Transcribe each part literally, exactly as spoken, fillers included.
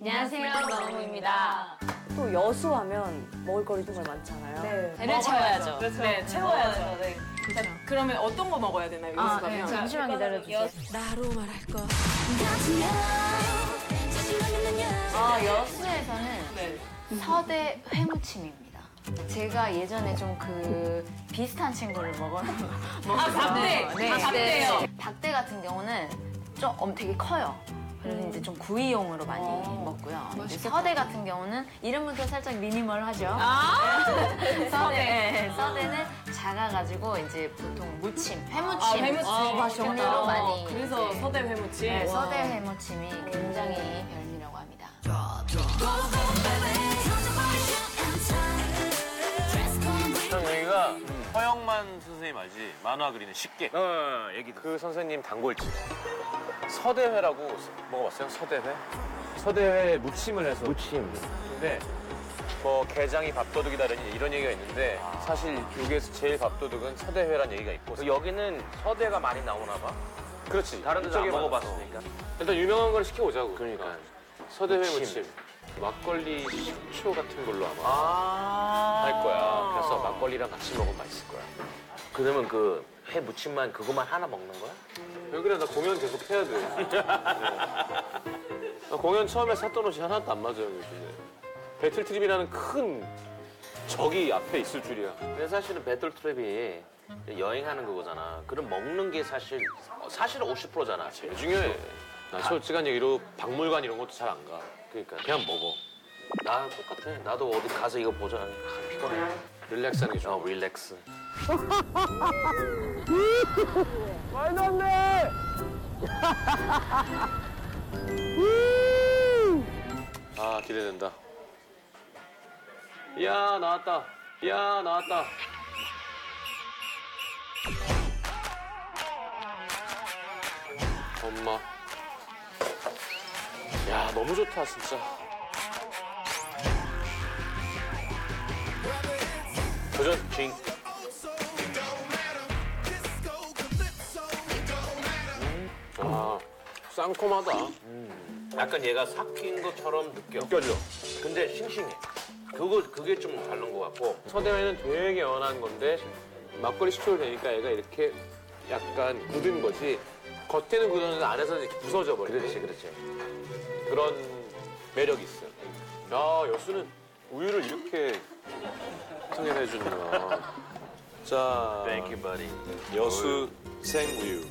안녕하세요, 마음입니다. 또 여수 하면 먹을거리 정말 많잖아요. 네, 배를 채워야죠. 그렇죠. 네, 채워야죠. 네. 자, 그러면 어떤 거 먹어야 되나요? 여수 아, 가면? 네, 잠시만 기다려주세요. 나로 말할 거. 아, 여수에서는 네. 서대 회무침입니다. 제가 예전에 좀 그 비슷한 친구를 먹었는데 아, 박대! 네. 아, 박대요! 박대 같은 경우는 좀 엄 되게 커요. 그래서 음. 이제 좀 구이용으로 많이 오. 먹고요. 서대 같은 경우는 이름부터 살짝 미니멀하죠. 아 서대. 서대. 서대는 작아가지고 이제 보통 무침, 회무침, 아, 회무침. 아, 종류로 많이. 그래서 네. 서대 회무침. 네, 서대 회무침이 굉장히 오. 별미라고 합니다. 전 여기가 허영만 선생님 알지? 만화 그리는 식객. 어, 얘기도. 그 선생님 단골집. 서대회라고 먹어봤어요? 서대회? 서대회에 무침을 해서 무침. 근데 뭐 게장이 밥도둑이다 이런 얘기가 있는데 아. 사실 여기에서 제일 밥도둑은 서대회란 얘기가 있고 여기는 서대가 많이 나오나 봐? 그렇지. 다른 데서 안 먹어봤으니까. 일단 유명한 걸 시켜보자고. 그러니까 서대회 무침. 무침. 막걸리 식초 같은 걸로 아마 아 할 거야. 그래서 막걸리랑 같이 먹으면 맛있을 거야. 그러면 그 회 무침만 그것만 하나 먹는 거야? 왜 그래? 나 공연 계속 해야 돼. 나 공연 처음에 샀던 옷이 하나도 안 맞아요, 요즘에. 배틀 트립이라는 큰 적이 앞에 있을 줄이야. 근데 사실은 배틀 트립이 여행하는 거잖아. 그럼 먹는 게 사실, 사실은 오십 퍼센트잖아. 제일 중요해. 나 솔직한 얘기로 박물관 이런 것도 잘 안 가. 그러니까 그냥 먹어. 나 똑같아. 나도 어디 가서 이거 보자. 아, 피곤해. 릴렉스 하는 게 좋아. 어, 릴렉스. 말도 안 돼! 아, 기대된다. 이야, 나왔다. 이야, 나왔다. 엄마. 야, 너무 좋다, 진짜. 도전, 징. 아, 쌍콤하다. 음. 약간 얘가 삭힌 것처럼 느껴. 느껴져. 근데 싱싱해. 그거, 그게 좀 다른 것 같고. 서대회는 되게 연한 건데, 막걸리 식초를 대니까 얘가 이렇게 약간 굳은 거지. 겉에는 굳었는데 안에서는 이렇게 부서져 버려. 그렇지, 그렇지. 그런 매력이 있어. 야, 여수는 우유를 이렇게 통일해 주는구나. 자, Thank you, buddy. 여수 생우유.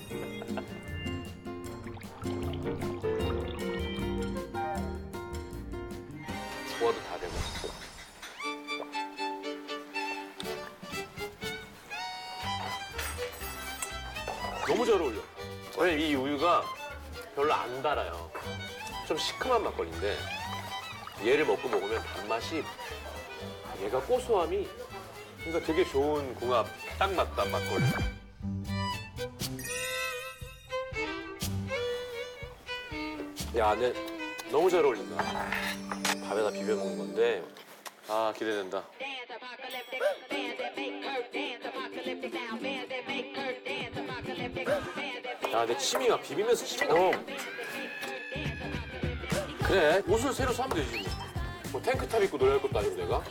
소화도 다 되고. 너무 잘 어울려. 왜냐면 이 우유가 별로 안 달아요. 좀 시큼한 막걸리인데 얘를 먹고 먹으면 단맛이 얘가 고소함이 그러니까 되게 좋은 궁합. 딱 맞다, 막걸리. 야, 근데 너무 잘 어울린다. 밥에다 비벼 먹는 건데 아, 기대된다. 야, 내 침이 막 비비면서 침이 나. 그래, 옷을 새로 사면 되지 뭐. 뭐 탱크탑 입고 노래할 것도 아니고 내가.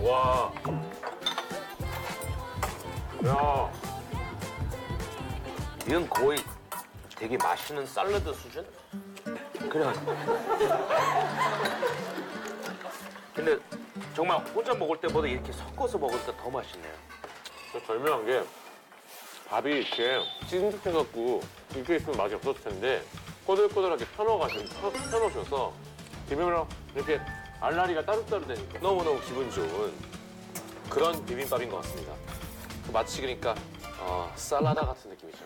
와. 야. 이건 거의 되게 맛있는 샐러드 수준? 그냥. 근데 정말 혼자 먹을 때보다 이렇게 섞어서 먹으니까 더 맛있네요. 절묘한 게 밥이 이렇게 찐득해갖고 익혀 있으면 맛이 없었을 텐데 꼬들꼬들하게 펴놓아가지고 펴놓으셔서 비빔이랑 이렇게 알라리가 따로따로 되니까 너무너무 기분 좋은 그런 비빔밥인 것 같습니다. 마치 그러니까 어, 샐러다 같은 느낌이죠.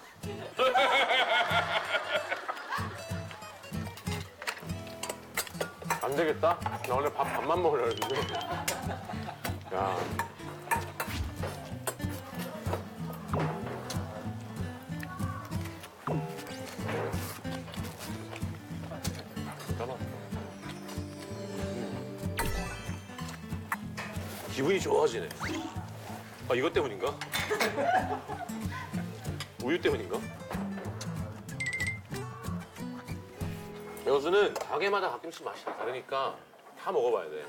안 되겠다? 나 원래 밥 반만 먹으려고 했는데. 야. 잠깐만. 기분이 좋아지네. 아, 이것 때문인가? 우유 때문인가? 여수는 가게마다 가끔씩 맛이 다 다르니까 다 먹어봐야 돼.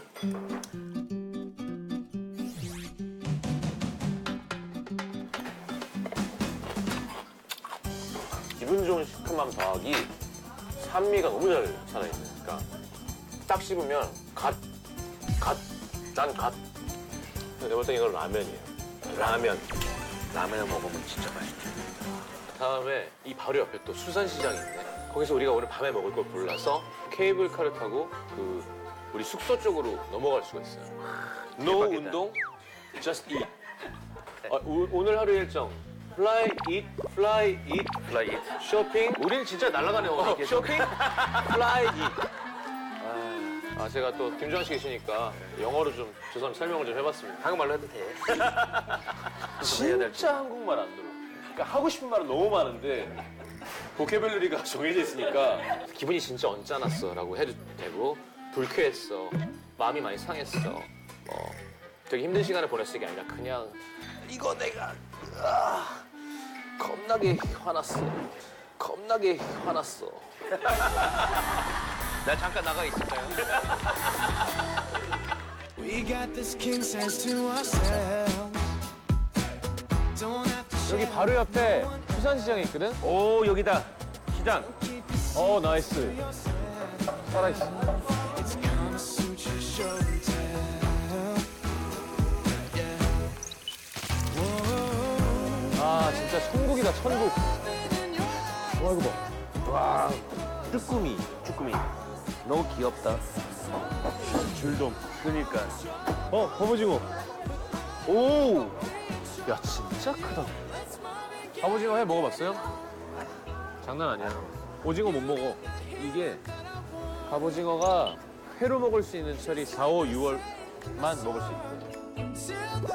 기분 좋은 시큼함 더하기 산미가 너무 잘 살아있네. 그러니까 딱 씹으면 갓, 갓, 난 갓. 내가 볼 땐 이건 라면이에요. 라면. 라면을 먹으면 진짜 맛있죠. 다음에 이 바로 옆에 또 수산시장이 있네. 거기서 우리가 오늘 밤에 먹을 걸 골라서 케이블카를 타고 그 우리 숙소 쪽으로 넘어갈 수가 있어요. No 운동, just eat. 아, 오, 오늘 하루 일정. Fly, eat, fly, eat, fly, eat. 쇼핑. 우린 진짜 날아가네요. 어, 쇼핑, fly, eat. 아, 제가 또 김주환 씨 계시니까 영어로 좀 죄송합니다. 설명을 좀 해봤습니다. 한국말로 해도 돼. 진짜 한국말 안 들어. 그러니까 하고 싶은 말은 너무 많은데 보케블러리가 정해져 있으니까 기분이 진짜 언짢았어 라고 해도 되고, 불쾌했어, 마음이 많이 상했어, 어, 되게 힘든 시간을 보냈을 게 아니라 그냥 이거 내가 아, 겁나게 화났어, 겁나게 화났어. 나 잠깐 나가 있을까요? 여기 바로 옆에 수산시장이 있거든? 오, 여기다. 시장. 오, 나이스. 살아있어. 아, 진짜 천국이다, 천국. 와, 이거 봐. 와, 쭈꾸미. 쭈꾸미. 너무 귀엽다. 줄돔. 그러니까. 어, 갑오징어. 오! 야, 진짜 크다. 갑오징어 회 먹어봤어요? 장난 아니야. 오징어 못 먹어. 이게 갑오징어가 회로 먹을 수 있는 철이 사월, 오월, 유월만 먹을 수 있고.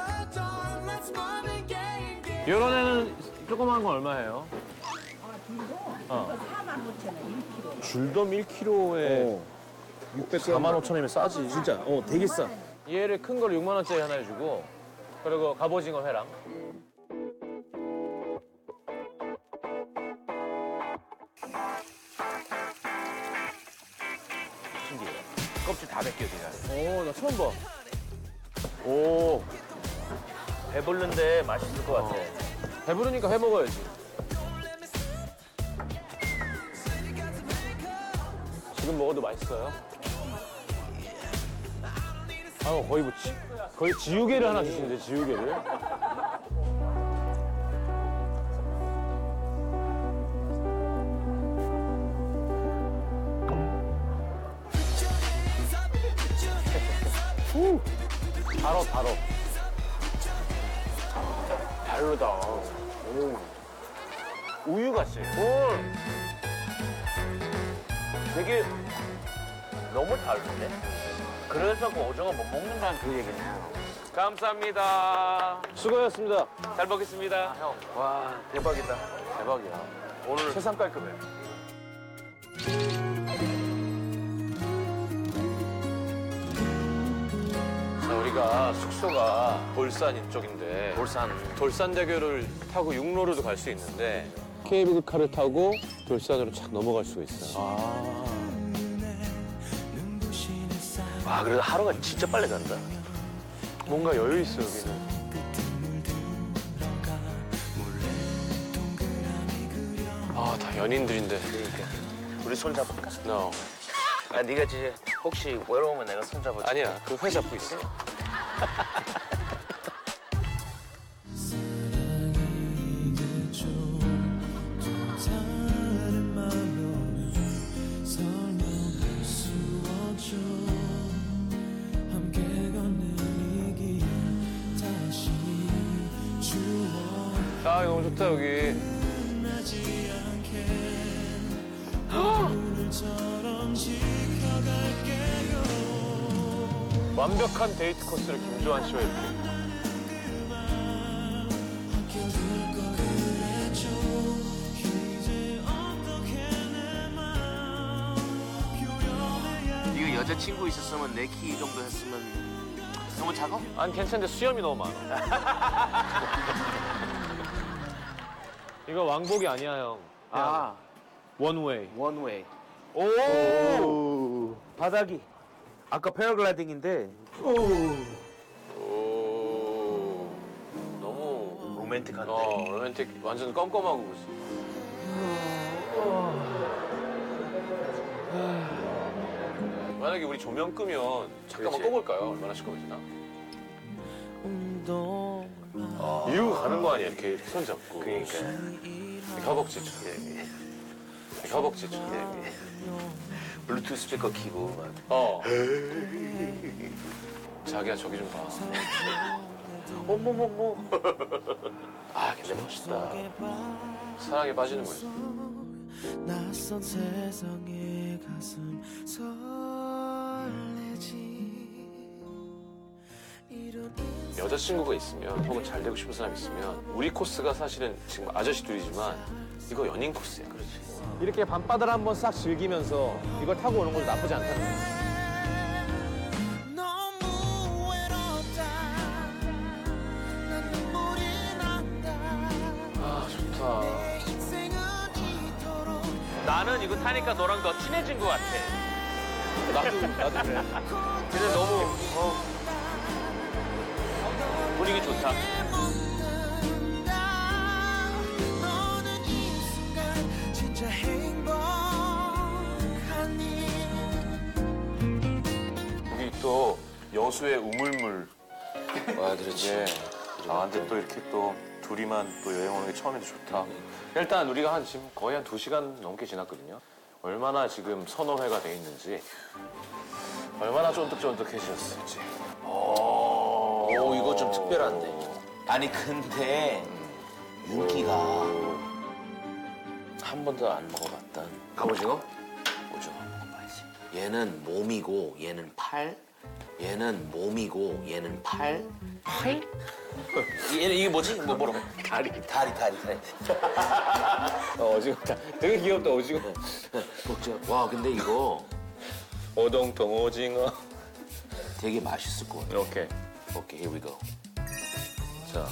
요런 애는 조그만 건 얼마예요? 어. 줄돔 일 킬로그램에 사만 오천 원이면 싸지. 진짜. 어, 되게 싸. 얘를 큰 걸 육만 원짜리 하나 주고, 그리고 갑오징어 회랑. 신기해. 껍질 다 벗겨지네. 오, 나 처음 봐. 오. 배부른데 맛있을 것 같아. 어. 배부르니까 회 먹어야지. 지금 먹어도 맛있어요. 아, 거의 뭐 지, 거의 지우개를 하나 주시는데, 지우개를. 후, 달어, 달어. 다르다. 오. 우유 같이. 오. 되게 너무 다른데? 그래서 그 오징어 못 먹는다는 그 얘기네요. 감사합니다. 수고하셨습니다. 잘 먹겠습니다. 아, 형. 와, 대박이다. 대박이야. 오늘 세상 깔끔해. 우리가 숙소가 돌산인 쪽인데, 돌산. 돌산대교를 타고 육로로도 갈 수 있는데, 케이블카를 타고 돌산으로 착 넘어갈 수가 있어요. 아. 와, 그래도 하루가 진짜 빨리 간다. 뭔가 여유 있어, 여기는. 아, 다 연인들인데. 그러니까. 우리 손 잡을까? No. 아, 네가 이제 혹시 외로우면 내가 손 잡아줄게. 아니야, 그 회 잡고 있어. 아, 너무 좋다, 여기. 완벽한 데이트 코스를 김주환 씨와 이렇게. 이거 여자친구 있었으면 내 키 이 정도 했으면 너무 작아? 아니 괜찮은데 수염이 너무 많아. 이거 왕복이 아니야 형. 아 원웨이. 원웨이. 오, 오 바닥이. 아까 패러글라이딩인데. 오. 오. 너무 로맨틱한데. 어, 로맨틱. 완전 껌껌하고 그랬어. 만약에 우리 조명 끄면 잠깐만 꺼볼까요? 얼마나 시끄러워지나? 아, 이러고 가는 거 아니야? 이렇게, 이렇게 손 잡고. 그러니까. 허벅지 쭉. 예. 허벅지 쭉. 예. 블루투스 스피커 키고 막. 어. 자기야 저기 좀 봐. 어머머머. 아 근데 멋있다. 사랑에 빠지는 거지. 낯선 세상에 가슴 설레지. 여자친구가 있으면 혹은 잘 되고 싶은 사람이 있으면 우리 코스가 사실은 지금 아저씨 둘이지만 이거 연인 코스야. 그렇지. 이렇게 밤바다를 한번 싹 즐기면서 이걸 타고 오는 것도 나쁘지 않다는 거야. 아 좋다. 나는 이거 타니까 너랑 더 친해진 것 같아. 나도 나도 그래. 근데 너무 어. 분위기 좋다. 여기 또 여수의 우물물. 아, 그렇지. 아, 근데 또 이렇게 또 둘이만 또 여행 오는 게 처음인데 좋다. 일단 우리가 한 지금 거의 한 두 시간 넘게 지났거든요. 얼마나 지금 선호회가 돼 있는지, 얼마나 쫀득쫀득해지셨을지. 오, 이거 좀 특별한데. 아니 근데 윤기가 한 번도 안 먹어봤던 갑오징어? 오징어 먹어봐야지. 얘는 몸이고 얘는 팔. 얘는 몸이고 얘는 팔. 팔? 얘는 이게 뭐지? 뭐 뭐라고? 다리. 다리 다리 다리. 어, 오징어 다. 되게 귀엽다 오징어. 와 근데 이거 오동통 오징어. 되게 맛있을 것 같아. 오케이. 오케이, here we go. 자.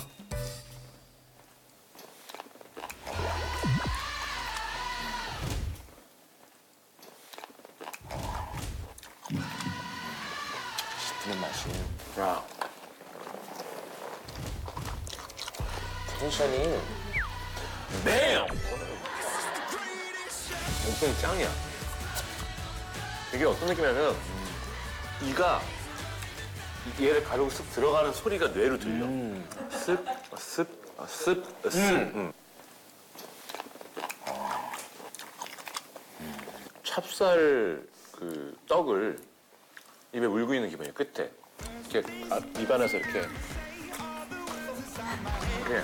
씹는 맛이. 브라운. 텐션이. 뱀! 목소리 짱이야. 이게 어떤 느낌이냐면, 이가 얘를 가려고 쓱 들어가는 소리가 뇌로 들려. 음. 쓱, 쓱, 쓱, 쓱. 음. 음. 찹쌀 그 떡을 입에 물고 있는 기분이에요. 끝에 이렇게 아, 입안에서 이렇게. 이렇게.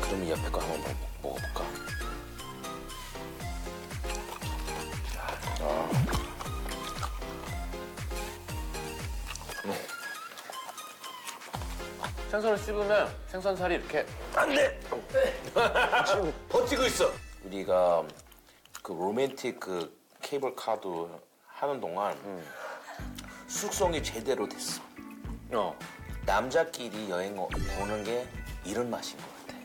그럼 이 옆에 거 한번 먹, 먹어볼까? 생선을 씹으면 생선살이 이렇게 안 돼! 지금 버티고 있어! 우리가 그 로맨틱 그 케이블카드 하는 동안 음. 숙성이 제대로 됐어. 어. 남자끼리 여행 오는 게 이런 맛인 것 같아.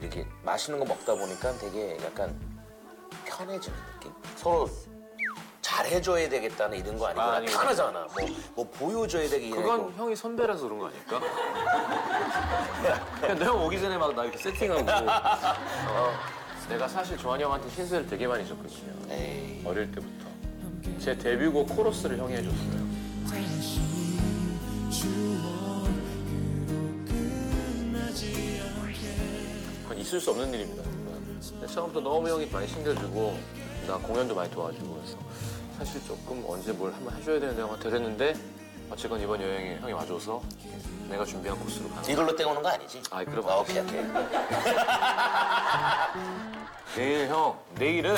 이렇게 맛있는 거 먹다 보니까 되게 약간 편해지는 느낌? 서로 잘해줘야 되겠다는 이런 거 아니고 아, 편하잖아. 뭐, 뭐 보여줘야 되기 그건 이래고. 형이 선배라서 그런 거 아닐까? 그냥 너 형 오기 전에 막 나 이렇게 세팅하고 어, 내가 사실 조한이 형한테 힌트를 되게 많이 줬거든요. 에이. 어릴 때부터 제 데뷔곡 코러스를 형이 해줬어요. 그건 있을 수 없는 일입니다. 처음부터 너무 형이 많이 챙겨주고 나 공연도 많이 도와주고 그래서 사실 조금 언제 뭘 한번 해줘야 되는데 형한테 그랬는데 어쨌건 이번 여행에 형이 와줘서 내가 준비한 코스로 가는 이걸로 땡오는 거 아니지? 아이 그럼 아, 오케이 오케이. 내일 형 내일은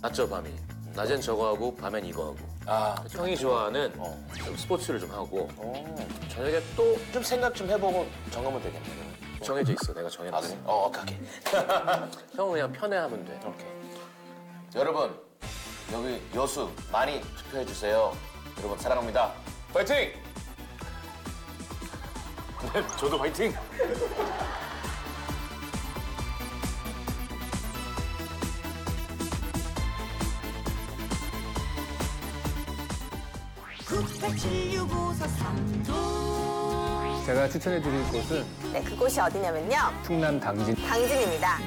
낮죠 밤이. 낮엔 저거 하고 밤엔 이거 하고. 아 그치, 형이 그치. 좋아하는 어. 좀 스포츠를 좀 하고 어. 저녁에 또 좀 생각 좀 해보고 정하면 되겠네. 정해져 있어. 내가 정해놨어. 아, 그래? 어, 오케이, 오케이. 형은 그냥 편해하면 돼. 오케이. 여러분 여기 여수 많이 투표해주세요. 여러분 사랑합니다. 파이팅! 네, 저도 파이팅! 제가 추천해드릴 곳은 네, 그곳이 어디냐면요. 충남 당진. 당진입니다.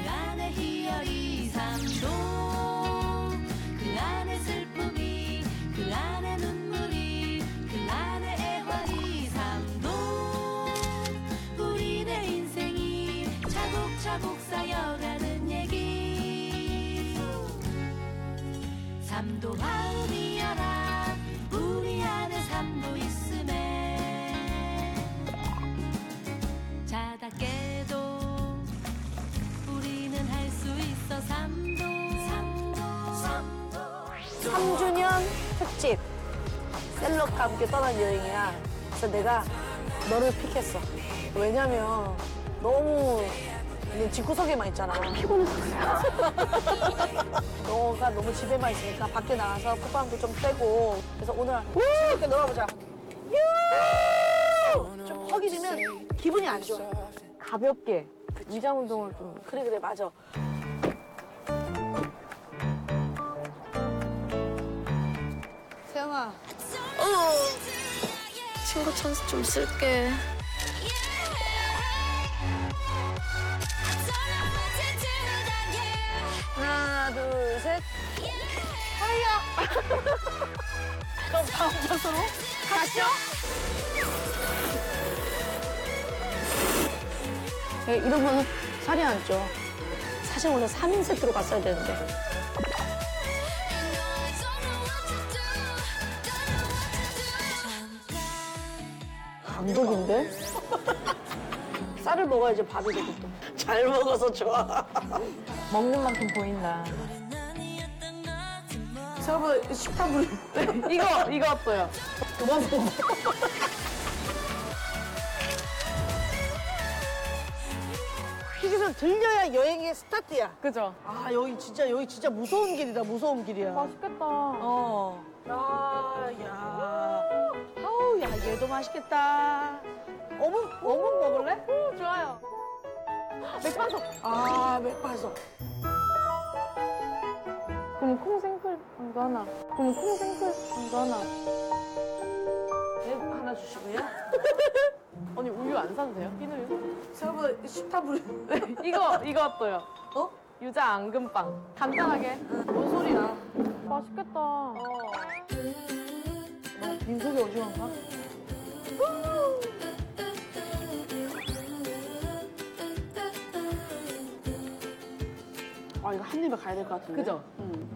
삼도 마음이여라 우리 안에 삼도 있음에 자다 깨도 우리는 할 수 있어 삼도 삼도 삼도 삼 주년 특집 셀럽과 함께 떠난 여행이야. 그래서 내가 너를 픽했어. 왜냐면 너무 집구석에만 있잖아. 피곤했어요. 너가 너무 집에만 있으니까 밖에 나가서 콧방귀 좀 빼고. 그래서 오늘 즐겁게 놀아보자. 좀 허기지면 기분이 안 좋아. 가볍게 위장 운동을 좀. 그래 그래 맞아. 세영아. 어. 친구 찬스 좀 쓸게. 하나, 둘, 셋. 하이야! 그럼 다 혼자서로 가시죠. 네, 이러면 살이 안 쪄. 사실 원래 삼 인 세트로 갔어야 되는데. 감독인데? 쌀을 먹어야지 밥이 되겠다. 잘 먹어서 좋아. 먹는 만큼 보인다. 저거 식탐불. 이거 이거 아파요. 그만 먹어. 여기서 들려야 여행의 스타트야. 그죠? 아 여기 진짜 여기 진짜 무서운 길이다. 무서운 길이야. 맛있겠다. 어. 야 야. 아우 야 얘도 맛있겠다. 어묵 어묵 먹을래? 오 좋아요. 맥반석! 아, 맥반석. 그럼 콩생풀 이거 하나. 그럼 콩생풀 이거 하나. 네, 하나 주시고요. 언니, 우유 안 사도 돼요? 흰우유? 생각보다 식탐불이. 이거, 이거 어때요? 어? 유자 앙금빵. 간단하게. 뭔 소리야? 맛있겠다. 어. 민속이 어지간가? 아, 이거 한 입에 가야 될 것 같은데? 그죠? 응.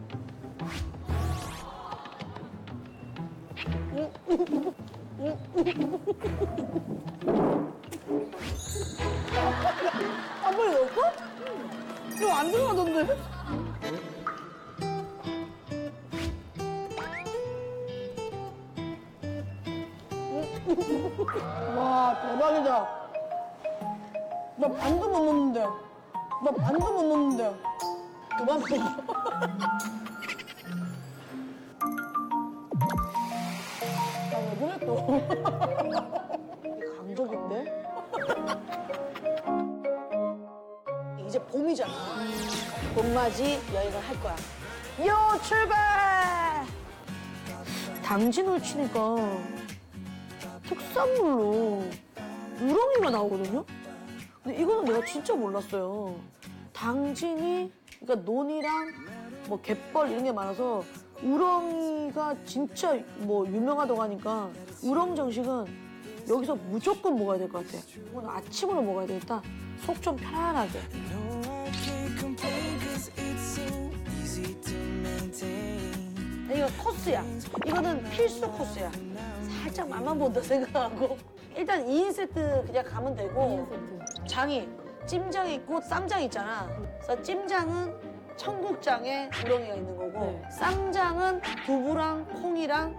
한 번에 넣을까? 이거 안 들어가던데? 와, 대박이다. 나 반도 못 넣는데. 나 반도 못 넣는데. 그만 먹어. 아, 왜 그래 또? 감독인데? 이제 봄이잖아. 봄맞이 여행을 할 거야. 요 출발! 당진을 치니까 특산물로 우렁이가 나오거든요? 근데 이거는 내가 진짜 몰랐어요. 당진이 그러니까 논이랑 뭐 갯벌 이런 게 많아서 우렁이가 진짜 뭐 유명하다고 하니까 우렁 정식은 여기서 무조건 먹어야 될 것 같아. 오늘 아침으로 먹어야 되겠다. 속 좀 편안하게. 이거 코스야. 이거는 필수 코스야. 살짝 맛만 본다 생각하고. 일단 이 인 세트 그냥 가면 되고. 장이. 찜장이 있고 쌈장이 있잖아. 그래서 찜장은 청국장에 우렁이가 있는 거고, 네. 쌈장은 두부랑 콩이랑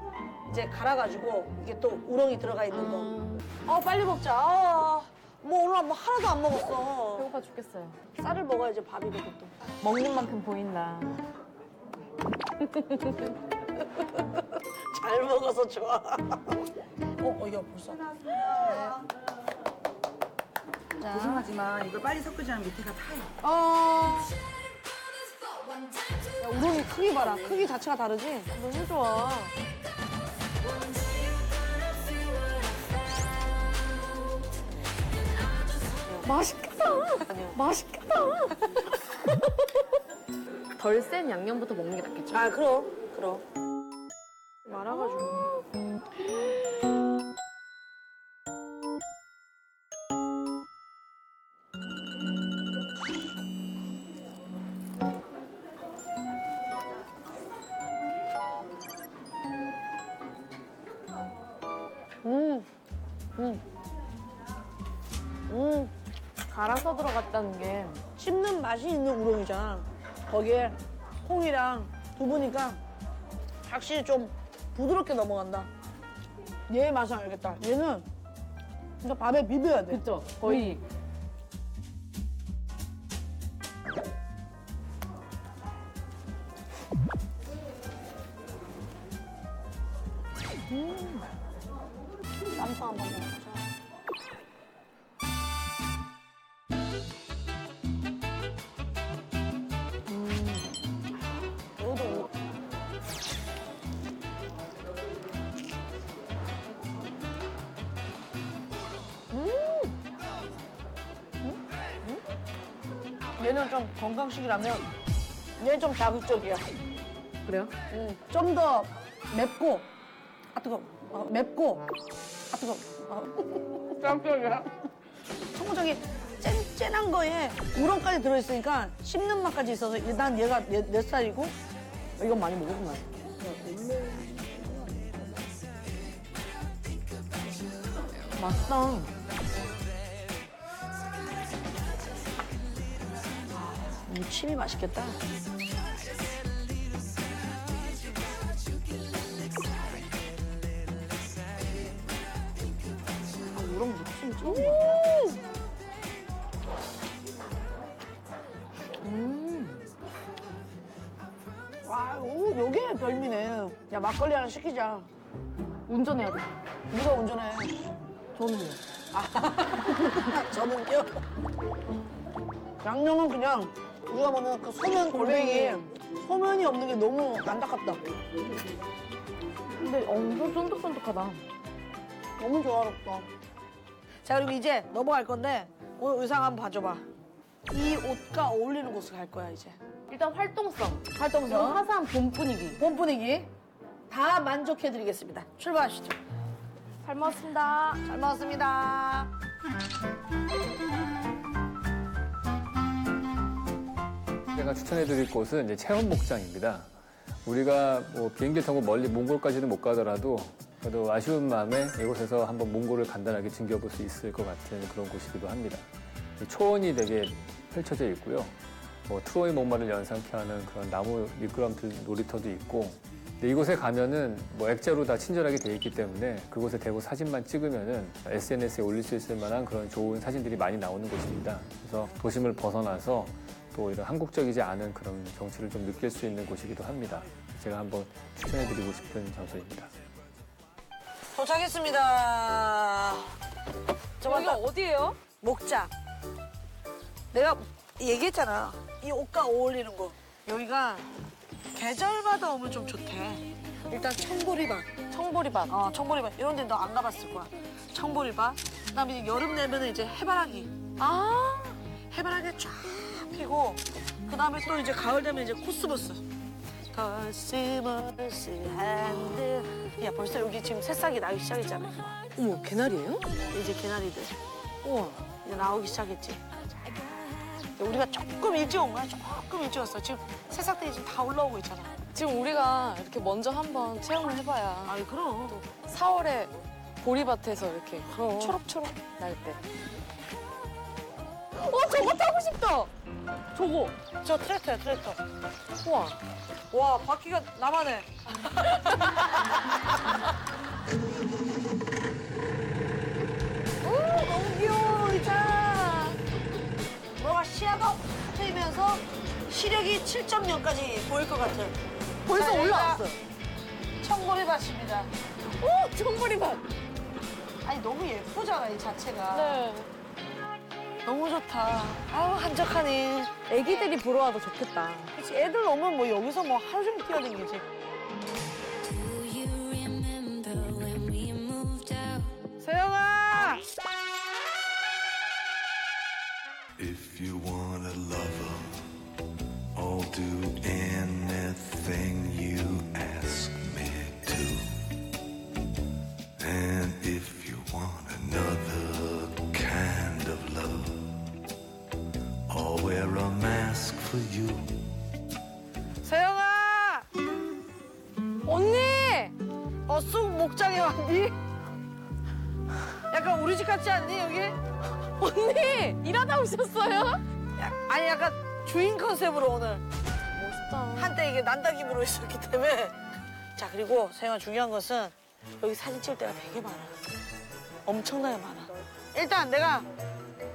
이제 갈아가지고 이게 또 우렁이 들어가 있는 거. 어, 어 빨리 먹자. 어, 뭐 오늘 뭐 하나도 안 먹었어. 배고파 죽겠어요. 쌀을 먹어야지 밥이 되고 또. 먹는 만큼 보인다. 잘 먹어서 좋아. 어, 어, 야, 벌써. 조심하지만 이걸 빨리 섞으지 않으면 밑에가 타요. 어. 야, 우동이 크기 봐라. 크기 자체가 다르지? 너무 좋아. 맛있겠다. 맛있겠다. 덜 센 양념부터 먹는 게 낫겠죠? 아, 그럼. 그럼. 말아가지고. 음. 음. 음. 갈아서 들어갔다는 게 씹는 맛이 있는 우동이잖아. 거기에 콩이랑 두부니까 확실히 좀 부드럽게 넘어간다. 얘의 맛은 알겠다. 얘는 진짜 밥에 비벼야 돼. 그쵸? 거의. 음. 음. 쌈싸 한번 먹어보자. 얘는 좀 건강식이라면 얘는 좀 자극적이야. 그래요? 응. 좀 더 맵고 아 뜨거. 어, 맵고 아 뜨거. 깜짝이야. 청국장이 짠짠한 거에 우렁까지 들어있으니까 씹는 맛까지 있어서 난 얘가 내, 내 스타일이고 이건 많이 먹었구만. 맛있다. 무침이 맛있겠다. 아, 우렁 무침 처음 봤다. 음. 와, 오, 요게 별미네. 야, 막걸리 하나 시키자. 운전해야 돼. 누가 운전해? 저는요. 아, 저는요? 양념은 그냥 우리가 먹는 그 소면 골뱅이, 소면이 없는 게 너무 안타깝다. 근데 엄청 쫀득쫀득하다. 너무 조화롭다. 자, 그리고 이제 넘어갈 건데 오늘 의상 한번 봐줘봐. 이 옷과 어울리는 곳을 갈 거야, 이제. 일단 활동성. 활동성. 화사한 봄 분위기. 봄 분위기. 다 만족해드리겠습니다. 출발하시죠. 잘 먹었습니다. 잘 먹었습니다. 제가 추천해드릴 곳은 이제 체험 목장입니다. 우리가 뭐 비행기를 타고 멀리 몽골까지는 못 가더라도 그래도 아쉬운 마음에 이곳에서 한번 몽골을 간단하게 즐겨볼 수 있을 것 같은 그런 곳이기도 합니다. 초원이 되게 펼쳐져 있고요. 뭐 트로이 목마를 연상케 하는 그런 나무 미끄럼틀 놀이터도 있고 근데 이곳에 가면은 뭐 액자로 다 친절하게 돼 있기 때문에 그곳에 대고 사진만 찍으면은 에스엔에스에 올릴 수 있을 만한 그런 좋은 사진들이 많이 나오는 곳입니다. 그래서 도심을 벗어나서 또 이런 한국적이지 않은 그런 정취를 좀 느낄 수 있는 곳이기도 합니다. 제가 한번 추천해드리고 싶은 장소입니다. 도착했습니다. 여기가 어디예요? 목장. 내가 얘기했잖아. 이 옷과 어울리는 곳. 여기가 계절마다 오면 좀 좋대. 일단 청보리밭. 청보리밭. 어, 청보리밭. 이런 데는 너 안 가봤을 거야. 청보리밭. 그다음에 여름 내면 이제 해바라기. 아, 해바라기 쫙. 피고 그다음에 또 이제 가을 되면 이제 코스모스. 야, 벌써 여기 지금 새싹이 나기 시작했잖아. 어머, 개나리예요? 이제 개나리들. 우와, 이제 나오기 시작했지. 우리가 조금 일찍 온 거야. 조금 일찍 왔어. 지금 새싹들이 지금 다 올라오고 있잖아. 지금 우리가 이렇게 먼저 한번 체험을 해봐야. 아니 그럼. 또 사월에 보리밭에서 이렇게 그럼. 초록초록 날 때. 어, 저거 타고 싶다. 저거. 저 트랙터야, 트랙터. 우와. 와, 바퀴가 나만 해. 오, 너무 귀여워, 이 차. 뭔가 시야가 트이면서 시력이 칠 점 영까지 보일 것 같아. 벌써 올라왔어. 청보리밭입니다. 오! 청보리밭! 아니, 너무 예쁘잖아, 이 자체가. 네. 너무 좋다. 아우, 한적하네. 애기들이 보러 와도 좋겠다. 그치, 애들 오면 뭐 여기서 뭐 하루 종일 뛰어다니지. 서영아! If you wanna love her, I'll do anything you ask me to. And if you want another kind of love, I'll wear a mask for you. 서영아! 언니! 어, 쑥 목장에 왔니? 약간 우리 집 같지 않니, 여기? 언니! 일하다 오셨어요? 야, 아니, 약간 주인 컨셉으로 오늘. 멋있다. 한때 이게 난다김으로 있었기 때문에. 자, 그리고 서영아, 중요한 것은 여기 사진 찍을 때가 되게 많아. 엄청나게 많아. 일단 내가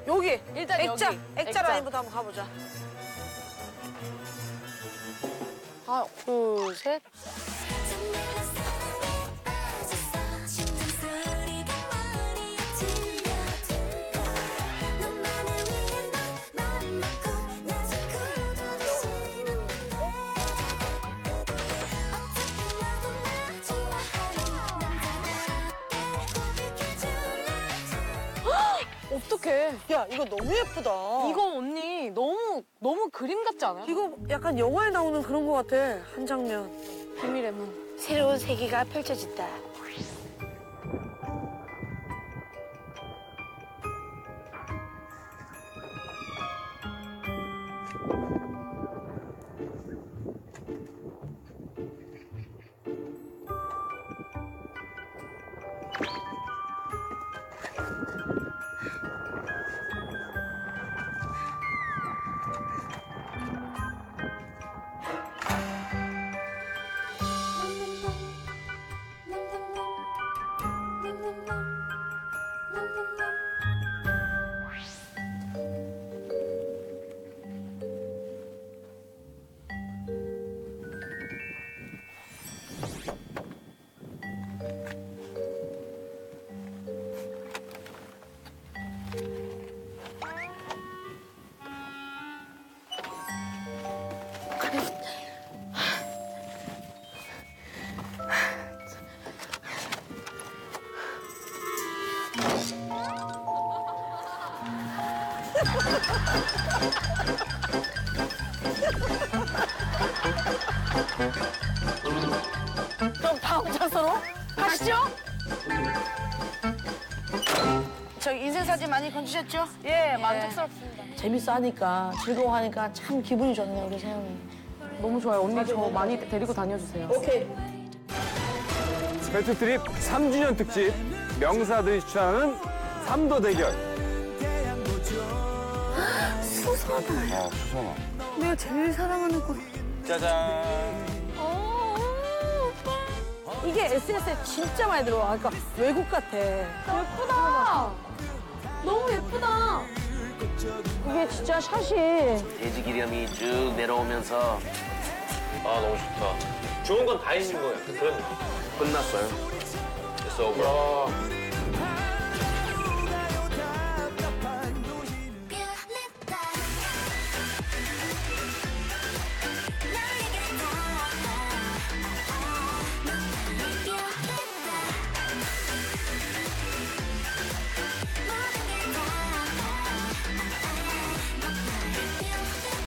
여기, 일단 액자, 여기. 액자, 액자 라인부터 한번 가보자. 하나, 둘, 셋. 어떡해. 야, 이거 너무 예쁘다. 이거 언니 너무 너무 그림 같지 않아요? 이거 약간 영화에 나오는 그런 것 같아. 한 장면. 비밀의 문. 새로운 세계가 펼쳐진다. 그럼 다음 장소로 가시죠. 저 인생 사진 많이 건지셨죠? 예, 예. 만족스럽습니다. 재밌어 하니까, 즐거워하니까 참 기분이 좋네요, 우리 세영이. 너무 좋아요. 언니 저 많이 데리고 다녀주세요. 오케이. 배틀 트립 삼 주년 특집 명사들이 추천하는 삼도 대결. 수선아. 아, 수선아. 내가 제일 사랑하는 거. 짜잔. 어, 오빠. 이게 에스엔에스에 진짜 많이 들어와. 그러니까 외국 같아. 예쁘다. 너무 예쁘다. 이게 진짜 샷이. 돼지기름이 쭉 내려오면서. 아, 너무 좋다. 좋은 건 다 해준 거예요. 그건 끝났어요. It's over.